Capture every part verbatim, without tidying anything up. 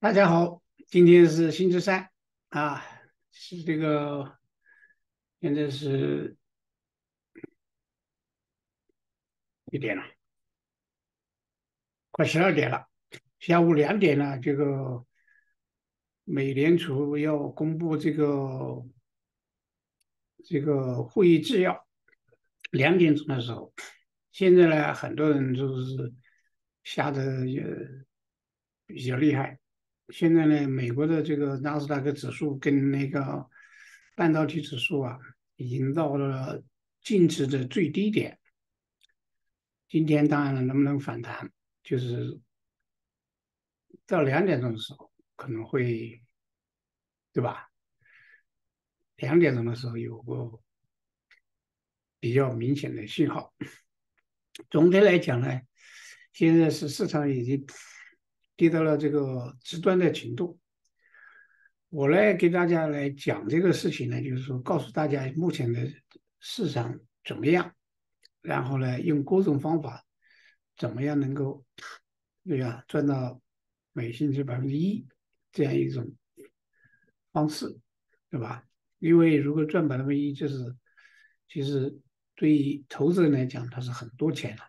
大家好，今天是星期三啊，是这个现在是一点了，快十二点了。下午两点呢，这个美联储要公布这个这个会议纪要，两点钟的时候。现在呢，很多人就是吓得也比较厉害。 现在呢，美国的这个纳斯达克指数跟那个半导体指数啊，已经到了近期的最低点。今天当然了，能不能反弹，就是到两点钟的时候可能会，对吧？两点钟的时候有个比较明显的信号。总体来讲呢，现在是市场已经 跌到了这个极端的程度。我来给大家来讲这个事情呢，就是说告诉大家目前的市场怎么样，然后呢，用各种方法怎么样能够，对吧，赚到每星期百分之一这样一种方式，对吧？因为如果赚百分之一，就是其实对于投资人来讲，它是很多钱了，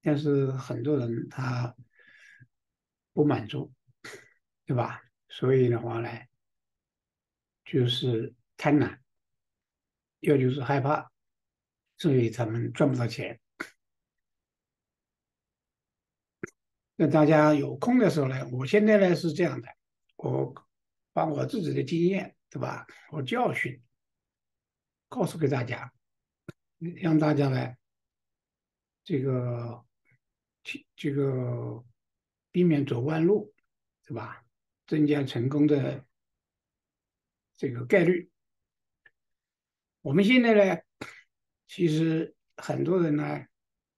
但是很多人他 不满足，对吧？所以的话呢，就是贪婪，要就是害怕，所以咱们赚不到钱。那大家有空的时候呢，我现在呢是这样的，我把我自己的经验，对吧？我教训，告诉给大家，让大家呢，这个，这个。 避免走弯路，对吧？增加成功的这个概率。我们现在呢，其实很多人呢，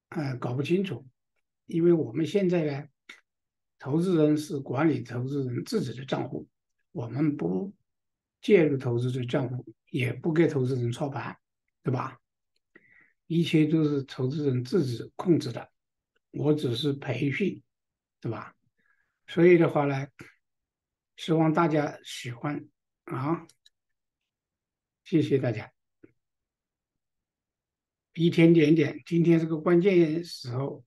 呃，搞不清楚，因为我们现在呢，投资人是管理投资人自己的账户，我们不介入投资者账户，也不给投资人操盘，对吧？一切都是投资人自己控制的，我只是培训， 对吧？所以的话呢，希望大家喜欢啊！谢谢大家。一天点点，今天是个关键时候，